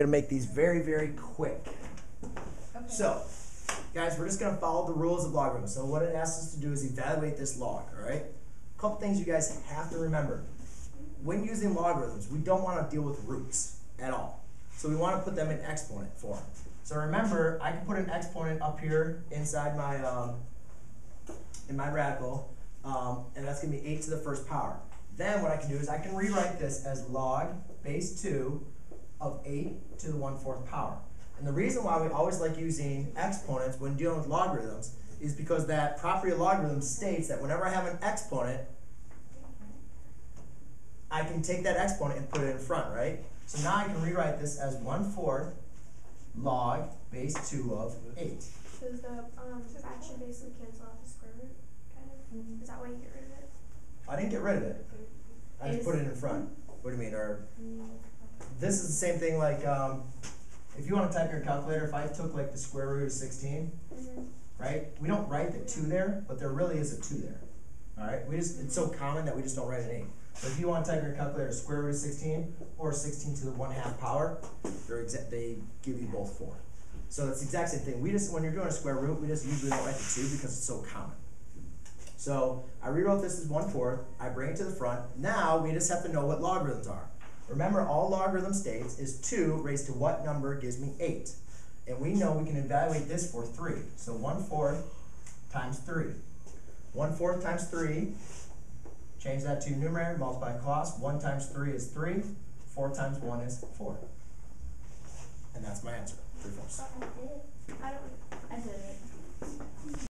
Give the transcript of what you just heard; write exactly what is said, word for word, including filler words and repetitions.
Going to make these very, very quick. Okay. So, guys, we're just going to follow the rules of logarithm. So what it asks us to do is evaluate this log, all right? A couple things you guys have to remember. When using logarithms, we don't want to deal with roots at all. So we want to put them in exponent form. So remember, I can put an exponent up here inside my, um, in my radical, um, and that's going to be eight to the first power. Then what I can do is I can rewrite this as log base two of eight to the one-fourth power. And the reason why we always like using exponents when dealing with logarithms is because that property of logarithms states that whenever I have an exponent, I can take that exponent and put it in front, right? So now I can rewrite this as one-fourth log base two of eight. Does the um, fraction basically cancel out the square root, kind of? Is that why you get rid of it? I didn't get rid of it. I just put it in front. What do you mean? Or this is the same thing like, um, if you want to type your calculator, if I took like the square root of sixteen, mm-hmm. right? We don't write the two there, but there really is a two there, all right? We just, it's so common that we just don't write an eight. But if you want to type your calculator square root of sixteen or sixteen to the one half power, they're exa they give you both four. So it's the exact same thing. We just, when you're doing a square root, we just usually don't write the two because it's so common. So I rewrote this as one-fourth, I bring it to the front. Now we just have to know what logarithms are. Remember, all logarithm states is two raised to what number gives me eight. And we know we can evaluate this for three. So one-fourth times three. one-fourth times three, change that to numerator, multiply across. one times three is three. four times one is four. And that's my answer, three fourths. I, don't, I did it.